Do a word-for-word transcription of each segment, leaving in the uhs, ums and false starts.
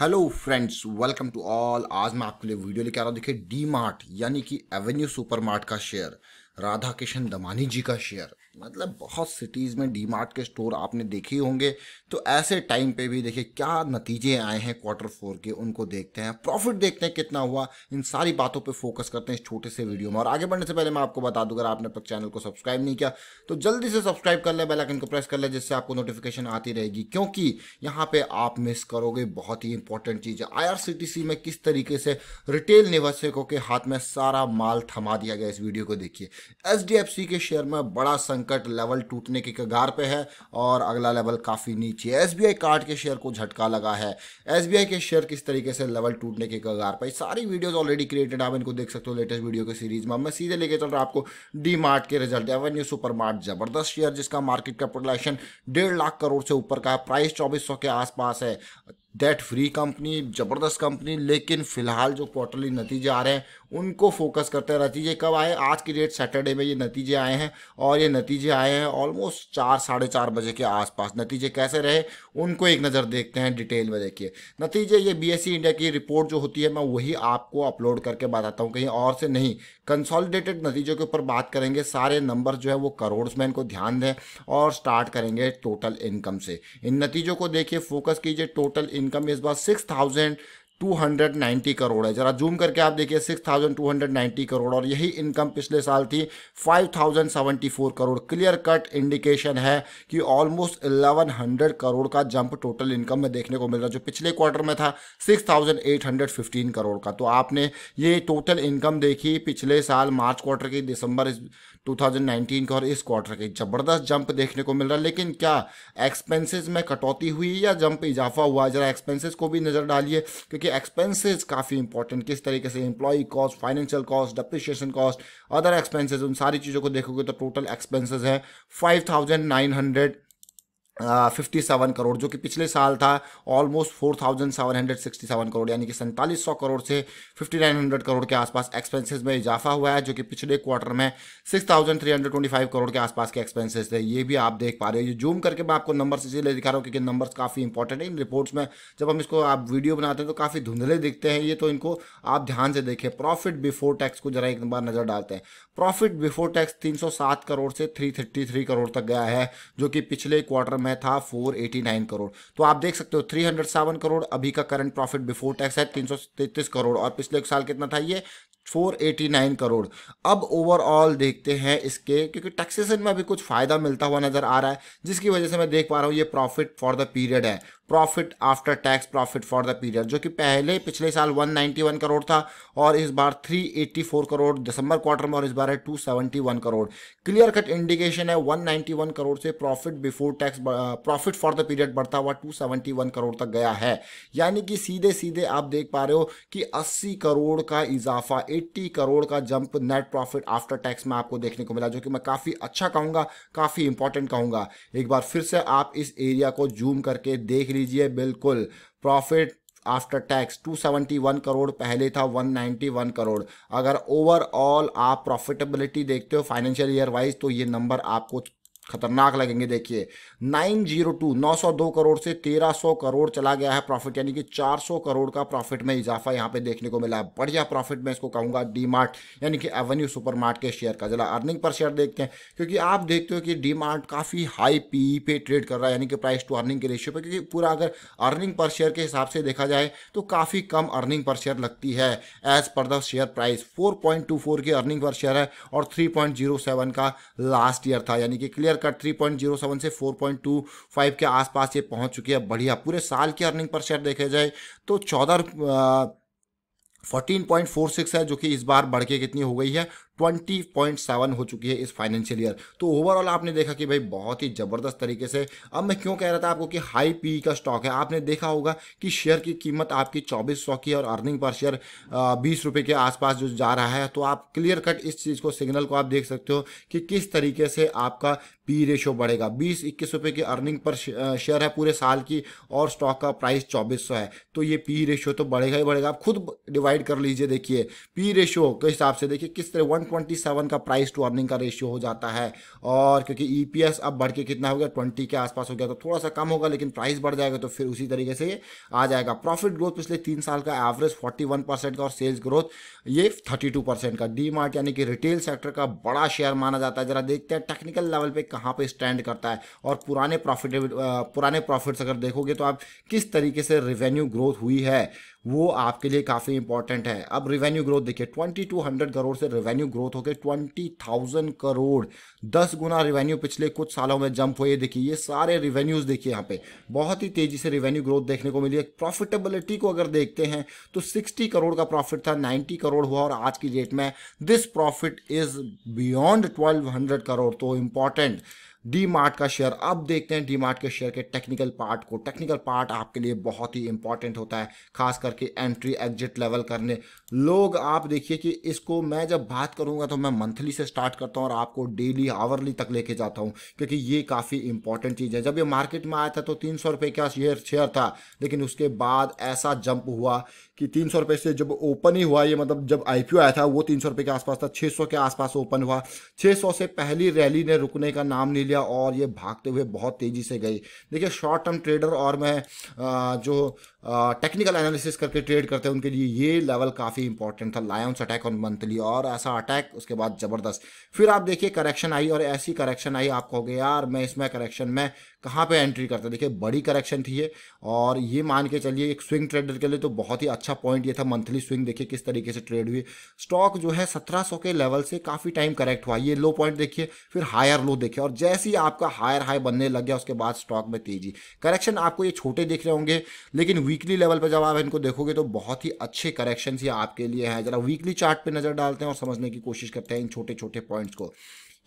Hello friends, welcome to all. आज मैं आपके लिए वीडियो लेके आ रहा हूँ। देखिए, डी मार्ट यानी कि एवेन्यू सुपरमार्ट का शेयर, राधाकृष्णन दमानी जी का शेयर, मतलब बहुत सिटीज़ में डी मार्ट के स्टोर आपने देखे होंगे। तो ऐसे टाइम पे भी देखिए क्या नतीजे आए हैं क्वार्टर फोर के, उनको देखते हैं, प्रॉफिट देखते हैं कितना हुआ, इन सारी बातों पे फोकस करते हैं इस छोटे से वीडियो में। और आगे बढ़ने से पहले मैं आपको बता दूं, अगर आपने तक चैनल को सब्सक्राइब नहीं किया तो जल्दी से सब्सक्राइब कर लें, बेल आइकन को प्रेस कर लें, जिससे आपको नोटिफिकेशन आती रहेगी, क्योंकि यहाँ पर आप मिस करोगे बहुत ही इंपॉर्टेंट चीज़ है। I R C T C में किस तरीके से रिटेल निवेशकों के हाथ में सारा माल थमा दिया गया, इस वीडियो को देखिए। एच डी एफ सी के शेयर में बड़ा संकट, लेवल टूटने के कगार पे है और अगला लेवल काफ़ी नीचे। एस बी आई कार्ड के शेयर को झटका लगा है। एस बी आई के शेयर किस तरीके से लेवल टूटने के कगार पे, सारी वीडियोस ऑलरेडी क्रिएटेड, आप इनको देख सकते हो लेटेस्ट वीडियो के सीरीज में। मैं सीधे लेके चल रहा आपको डी मार्ट के रिजल्ट। एवेन्यू सुपरमार्ट जबरदस्त शेयर, जिसका मार्केट कैपिटलाइजेशन डेढ़ लाख करोड़ से ऊपर का है, प्राइस चौबीस सौ के आसपास है। डेट फ्री कंपनी, ज़बरदस्त कंपनी, लेकिन फिलहाल जो क्वार्टरली नतीजे आ रहे हैं उनको फोकस करते हैं। नतीजे कब आए? आज की डेट सैटरडे में ये नतीजे आए हैं, और ये नतीजे आए हैं ऑलमोस्ट चार साढ़े चार बजे के आसपास। नतीजे कैसे रहे उनको एक नज़र देखते हैं डिटेल में। देखिए नतीजे, ये बी एस ई इंडिया की रिपोर्ट जो होती है, मैं वही आपको अपलोड करके बताता हूँ, कहीं और से नहीं। कंसॉलिडेटेड नतीजों के ऊपर बात करेंगे, सारे नंबर जो है वो करोड़्स में, इनको ध्यान दें। और स्टार्ट करेंगे टोटल इनकम से। इन नतीजों को देखिए, फोकस कीजिए। टोटल इनकम इस बार six thousand two hundred ninety crore है। जरा जूम करके आप देखिए, six thousand two hundred ninety crore, और यही इनकम पिछले साल थी five thousand seventy four crore. Clear cut indication है कि ऑलमोस्ट इलेवन हंड्रेड करोड़ का जंप टोटल इनकम में देखने को मिल रहा है, जो पिछले क्वार्टर में था six thousand eight hundred fifteen crore का। तो आपने ये टोटल इनकम देखी पिछले साल मार्च क्वार्टर की, दिसंबर टू थाउजेंड नाइन्टीन का और इस क्वार्टर के, ज़बरदस्त जंप देखने को मिल रहा है। लेकिन क्या एक्सपेंसेस में कटौती हुई या जंप इजाफा हुआ? जरा एक्सपेंसेस को भी नज़र डालिए, क्योंकि एक्सपेंसेस काफ़ी इंपॉर्टेंट, किस तरीके से employee cost, financial cost, depreciation cost, other expenses, उन सारी चीज़ों को देखोगे तो टोटल एक्सपेंसेस है five thousand nine hundred fifty seven crore, जो कि पिछले साल था almost four thousand seven hundred sixty seven crore, यानी कि सैंतालीस सौ करोड़ से फिफ्टी नाइन हंड्रेड करोड़ के आसपास एक्सपेंसेस में इजाफा हुआ है, जो कि पिछले क्वार्टर में six thousand three hundred twenty five crore के आसपास के एक्सपेंसेस थे। ये भी आप देख पा रहे हो। जूम करके मैं आपको नंबर्स इसीलिए दिखा रहा हूँ क्योंकि नंबर्स काफ़ी इंपॉर्टेंट है। इन रिपोर्ट्स में जब हम इसको आप वीडियो बनाते हैं तो काफ़ी धुंधले दिखते हैं ये, तो इनको आप ध्यान से देखें। प्रॉफिट बिफोर टैक्स को जरा एक बार नज़र डालते हैं। प्रॉफिट बिफोर टैक्स तीन सौ सात करोड़ से थ्री थर्टी थ्री करोड़ तक गया है, जो कि पिछले क्वार्टर में था फोर एटी नाइन करोड़। तो आप देख सकते हो थ्री हंड्रेड सेवन करोड़ अभी का करंट प्रॉफिट बिफोर टैक्स है, तीन सौ तैंतीस करोड़, और पिछले साल कितना था ये फोर एटी नाइन करोड़। अब ओवरऑल देखते हैं इसके, क्योंकि टैक्सेशन में भी कुछ फ़ायदा मिलता हुआ नज़र आ रहा है, जिसकी वजह से मैं देख पा रहा हूँ ये प्रॉफिट फॉर द पीरियड है, profit after tax profit for the period, जो कि पहले पिछले साल वन नाइन्टी वन करोड़ था और इस बार थ्री एटी फोर करोड़ दिसंबर क्वार्टर में, और इस बार है two seventy one crore. Clear cut indication है, वन नाइन्टी वन करोड़ से profit before tax profit for the period बढ़ता हुआ टू सेवेंटी वन करोड़ तक गया है, यानी कि सीधे सीधे आप देख पा रहे हो कि अस्सी करोड़ का इजाफा, अस्सी करोड़ का jump net profit after tax में आपको देखने को मिला, जो कि मैं काफ़ी अच्छा कहूँगा, काफ़ी इंपॉर्टेंट कहूँगा। एक बार फिर से आप इस एरिया को जूम करके देख लीजिए, बिल्कुल profit after tax two seventy one crore, पहले था वन नाइन्टी वन करोड़। अगर ओवरऑल आप प्रॉफिटेबिलिटी देखते हो फाइनेंशियल ईयर वाइज, तो ये नंबर आपको खतरनाक लगेंगे। देखिए नाइन जीरो टू, नौ सौ दो करोड़ से तेरह सौ करोड़ चला गया है प्रॉफिट, यानी कि चार सौ करोड़ का प्रॉफिट में इजाफा यहाँ पे देखने को मिला है। बढ़िया प्रॉफिट में इसको कहूँगा डी मार्ट यानी कि एवेन्यू सुपरमार्ट के शेयर का। जरा अर्निंग पर शेयर देखते हैं, क्योंकि आप देखते हो कि डी मार्ट काफ़ी हाई पी ई पे ट्रेड कर रहा है, यानी कि प्राइस टू अर्निंग के रेशियो पर, क्योंकि पूरा अगर अर्निंग पर शेयर के हिसाब से देखा जाए तो काफ़ी कम अर्निंग पर शेयर लगती है as per the share price. Four point two four की अर्निंग पर शेयर है और थ्री पॉइंट जीरो सेवन का लास्ट ईयर था, यानी कि clear cut three point zero seven से फोर पॉइंट टू फाइव के आसपास ये पहुंच चुकी है। बढ़िया। पूरे साल की अर्निंग पर शेयर देखे जाए तो चौदह फोर्टीन पॉइंट फोर सिक्स है, जो कि इस बार बढ़ के कितनी हो गई है, ट्वेंटी पॉइंट सेवन हो चुकी है इस फाइनेंशियल ईयर। तो ओवरऑल आपने देखा कि भाई बहुत ही ज़बरदस्त तरीके से, अब मैं क्यों कह रहा था आपको कि हाई पी का स्टॉक है, आपने देखा होगा कि शेयर की कीमत आपकी चौबीस सौ की और अर्निंग पर शेयर बीस रुपये के आसपास जो जा रहा है, तो आप क्लियर कट इस चीज़ को, सिग्नल को आप देख सकते हो कि किस तरीके से आपका पी रेशो बढ़ेगा। बीस इक्कीस रुपये की अर्निंग पर शेयर है पूरे साल की और स्टॉक का प्राइस चौबीस सौ है, तो ये पी रेशो तो बढ़ेगा ही बढ़ेगा। आप खुद डिवाइड कर लीजिए, देखिए पी रेशो के हिसाब से, देखिए किस तरह one one point two seven का प्राइस टू अर्निंग का रेशियो हो जाता है। और क्योंकि ईपीएस अब बढ़ के कितना हो गया, ट्वेंटी के आसपास हो गया, तो थोड़ा सा कम होगा, लेकिन प्राइस बढ़ जाएगा तो फिर उसी तरीके से ये आ जाएगा। प्रॉफिट ग्रोथ पिछले तीन साल का एवरेज इकतालीस परसेंट का और सेल्स ग्रोथ ये बत्तीस परसेंट का। डी मार्ट यानी कि रिटेल सेक्टर का बड़ा शेयर माना जाता है। जरा देखते हैं टेक्निकल लेवल पे कहाँ पे स्टैंड करता है और पुराने प्रॉफिट पुराने प्रॉफिट्स अगर देखोगे तो आप किस तरीके से रिवेन्यू ग्रोथ हुई है वो आपके लिए काफ़ी इंपॉर्टेंट है। अब रिवेन्यू ग्रोथ देखिए, ट्वेंटी टू हंड्रेड करोड़ से रिवेन्यू ग्रोथ होकर ट्वेंटी थाउजेंड करोड़, दस गुना रिवेन्यू पिछले कुछ सालों में जंप हुए। देखिए ये सारे रिवेन्यूज देखिए, यहाँ पे बहुत ही तेजी से रिवेन्यू ग्रोथ देखने को मिली है। प्रॉफिटेबिलिटी को अगर देखते हैं तो सिक्सटी करोड़ का प्रॉफिट था, नाइन्टी करोड़ हुआ और आज की डेट में this profit is beyond twelve hundred crore. तो इम्पॉर्टेंट डी मार्ट का शेयर। अब देखते हैं डी मार्ट के शेयर के टेक्निकल पार्ट को। टेक्निकल पार्ट आपके लिए बहुत ही इंपॉर्टेंट होता है, खास करके एंट्री एग्जिट लेवल करने। लोग आप देखिए कि इसको मैं जब बात करूंगा तो मैं मंथली से स्टार्ट करता हूं और आपको डेली आवरली तक लेके जाता हूं, क्योंकि ये काफ़ी इंपॉर्टेंट चीज़ है। जब ये मार्केट में आया था तो तीन सौ रुपये का शेयर शेयर था, लेकिन उसके बाद ऐसा जंप हुआ कि तीन सौ रुपये से जब ओपन ही हुआ, ये मतलब जब आई पी ओ आया था वो तीन सौ रुपये के आसपास था, छः सौ के आसपास ओपन हुआ, छः सौ से पहली रैली ने रुकने का नाम नहीं लिया और ये भागते हुए बहुत तेज़ी से गई। देखिए शॉर्ट टर्म ट्रेडर और मैं जो टेक्निकल एनालिसिस करके ट्रेड करते हैं उनके लिए ये लेवल काफ़ी इंपॉर्टेंट था, लायंस अटैक ऑन मंथली और ऐसा अटैक, उसके बाद ज़बरदस्त। फिर आप देखिए करेक्शन आई और ऐसी करेक्शन आई, आप कहोगे यार मैं इसमें करेक्शन में कहाँ पे एंट्री करता। देखिए बड़ी करेक्शन थी ये और ये मान के चलिए एक स्विंग ट्रेडर के लिए तो बहुत ही अच्छा पॉइंट ये था। मंथली स्विंग देखिए किस तरीके से ट्रेड हुई। स्टॉक जो है सत्रह सौ के लेवल से काफ़ी टाइम करेक्ट हुआ, ये लो पॉइंट देखिए, फिर हायर लो देखिए और जैसे ही आपका हायर हाई बनने लग गया उसके बाद स्टॉक में तेजी। करेक्शन आपको ये छोटे दिख रहे होंगे, लेकिन वीकली लेवल पर जब आप इनको देखोगे तो बहुत ही अच्छे करेक्शन ये आपके लिए हैं। जरा वीकली चार्ट पर नज़र डालते हैं और समझने की कोशिश करते हैं इन छोटे छोटे पॉइंट्स को।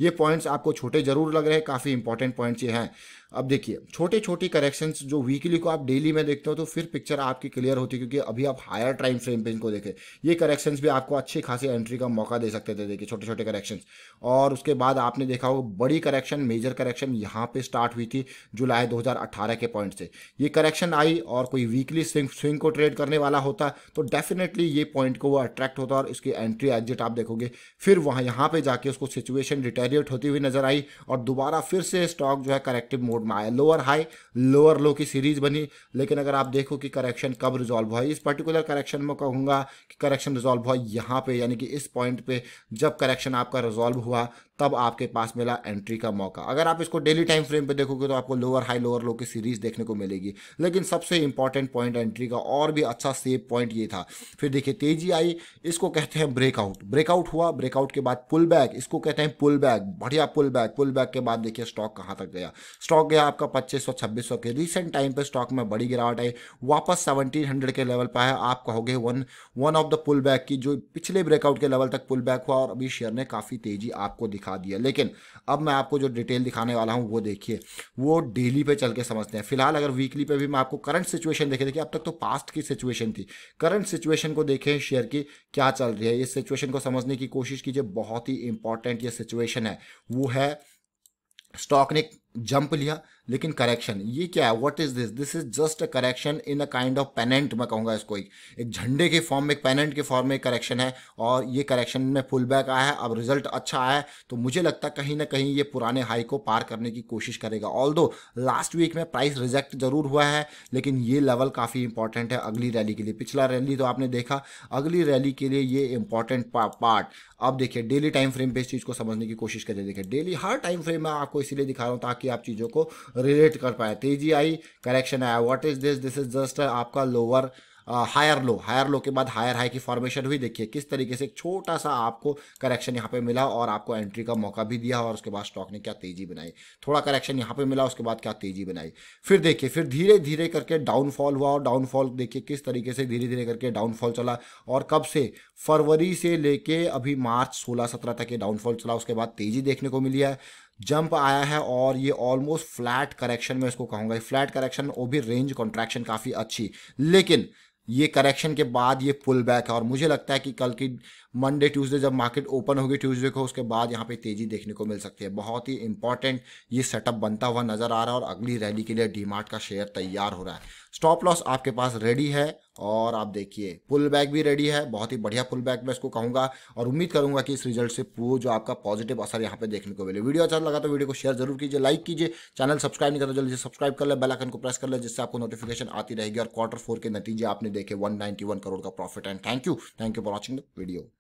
ये पॉइंट्स आपको छोटे ज़रूर लग रहे हैं, काफ़ी इंपॉर्टेंट पॉइंट्स ये हैं। अब देखिए छोटे छोटे करेक्शंस जो वीकली को आप डेली में देखते हो तो फिर पिक्चर आपकी क्लियर होती है, क्योंकि अभी आप हायर टाइम फ्रेम पे इनको देखें। ये करेक्शंस भी आपको अच्छी खासी एंट्री का मौका दे सकते थे। देखिए छोटे छोटे करेक्शंस और उसके बाद आपने देखा हो बड़ी करेक्शन, मेजर करेक्शन यहाँ पर स्टार्ट हुई थी जुलाई दो हज़ार अट्ठारह के पॉइंट से। ये करेक्शन आई और कोई वीकली स्विंग स्विंग को ट्रेड करने वाला होता तो डेफिनेटली ये पॉइंट को वो अट्रैक्ट होता और इसकी एंट्री एग्जिट आप देखोगे। फिर वहाँ यहाँ पर जाके उसको सिचुएशन डिटेरिएट होती हुई नजर आई और दोबारा फिर से स्टॉक जो है करेक्टिव मोड में आया। लोअर हाई लोअर लो की सीरीज बनी, लेकिन अगर आप देखो कि करेक्शन कब रिजॉल्व हुआ, इस पर्टिकुलर करेक्शन में कहूँगा कि करेक्शन रिजॉल्व हुआ यहाँ पे, यानी कि इस पॉइंट पे जब करेक्शन आपका रिजॉल्व हुआ तब आपके पास मिला एंट्री का मौका। अगर आप इसको डेली टाइम फ्रेम पे देखोगे तो आपको लोअर हाई लोअर लो की सीरीज देखने को मिलेगी, लेकिन सबसे इंपॉर्टेंट पॉइंट एंट्री का और भी अच्छा सेफ पॉइंट ये था। फिर देखिए तेजी आई, इसको कहते हैं ब्रेकआउट, ब्रेकआउट हुआ, ब्रेकआउट के बाद पुल बैक, इसको कहते हैं पुल बैक, बढ़िया पुल बैक। पुल बैक के बाद देखिए स्टॉक कहाँ तक गया, स्टॉक गया आपका पच्चीस सौ छब्बीस सौ के। रिसेंट टाइम पे स्टॉक में बड़ी गिरावट आई, वापस सेवनटीन हंड्रेड के लेवल पर आया। आप कहोगे one one of the pull back की, जो पिछले ब्रेकआउट के लेवल तक पुल बैक हुआ और अभी शेयर ने काफ़ी तेजी आपको दिखा दिया। लेकिन अब मैं आपको जो डिटेल दिखाने वाला हूं वो देखिए, वो डेली पे चल के समझते हैं। फिलहाल अगर वीकली पे भी मैं आपको करंट सिचुएशन देखे, देखिए अब तक तो पास्ट की सिचुएशन थी, करंट सिचुएशन को देखें शेयर की क्या चल रही है। इस सिचुएशन को समझने की कोशिश कीजिए, बहुत ही इंपॉर्टेंट ये सिचुएशन है। वो है स्टॉक ने जंप लिया लेकिन करेक्शन, ये क्या है, what is this, this is just a correction in a kind of pennant, मैं कहूँगा इसको एक एक झंडे के फॉर्म में, एक पेनेंट के फॉर्म में करेक्शन है और ये करेक्शन में पुल बैक आया है। अब रिजल्ट अच्छा आया है तो मुझे लगता है कहीं ना कहीं ये पुराने हाई को पार करने की कोशिश करेगा। ऑल दो लास्ट वीक में प्राइस रिजेक्ट जरूर हुआ है, लेकिन ये लेवल काफ़ी इंपॉर्टेंट है अगली रैली के लिए। पिछला रैली तो आपने देखा, अगली रैली के लिए ये इंपॉर्टेंट पार्ट। अब देखिए डेली टाइम फ्रेम पर इस चीज़ को समझने की कोशिश करिए। देखिए डेली हर टाइम फ्रेम में आपको इसीलिए दिखा रहा हूँ ताकि कि आप चीजों को रिलेट कर पाए। तेजी आई, करेक्शन आया, what is this, this is just आपका lower higher low, higher low के बाद हायर हाई की फॉर्मेशन हुई। देखिए किस तरीके से एक छोटा सा आपको करेक्शन यहाँ पे मिला और आपको एंट्री का मौका भी दिया और उसके बाद स्टॉक ने क्या तेजी बनाई। थोड़ा करेक्शन यहाँ पे मिला, उसके बाद क्या तेजी बनाई। फिर देखिए फिर धीरे धीरे करके डाउनफॉल हुआ और डाउनफॉल देखिए किस तरीके से धीरे धीरे करके डाउनफॉल चला और कब से, फरवरी से लेके अभी मार्च सोलह सत्रह तक ये डाउनफॉल चला। उसके बाद तेजी देखने को मिली है, जंप आया है और ये ऑलमोस्ट फ्लैट करेक्शन में इसको कहूँगा, फ्लैट करेक्शन, वो भी रेंज कॉन्ट्रैक्शन काफ़ी अच्छी। लेकिन ये करेक्शन के बाद ये पुल बैक है और मुझे लगता है कि कल की मंडे ट्यूसडे जब मार्केट ओपन होगी ट्यूसडे को, उसके बाद यहाँ पे तेजी देखने को मिल सकती है। बहुत ही इंपॉर्टेंट ये सेटअप बनता हुआ नज़र आ रहा है और अगली रैली के लिए डीमार्ट का शेयर तैयार हो रहा है। स्टॉप लॉस आपके पास रेडी है और आप देखिए पुल बैक भी रेडी है, बहुत ही बढ़िया पुल बैक मैं इसको कहूँगा और उम्मीद करूँगा कि इस रिजल्ट से वो जो आपका पॉजिटिव असर यहाँ पे देखने को मिले। वीडियो अच्छा लगा तो वीडियो को शेयर जरूर कीजिए, लाइक कीजिए, चैनल सब्सक्राइब नहीं करते जल्दी से सब्सक्राइब कर ले, बेल आइकन को प्रेस कर ले जिससे आपको नोटिफिकेशन आती रहेगी। और क्वार्टर फोर के नतीजे आपने देखे, वन नाइन्टी वन करोड़ का profit and thank you thank you for watching the video.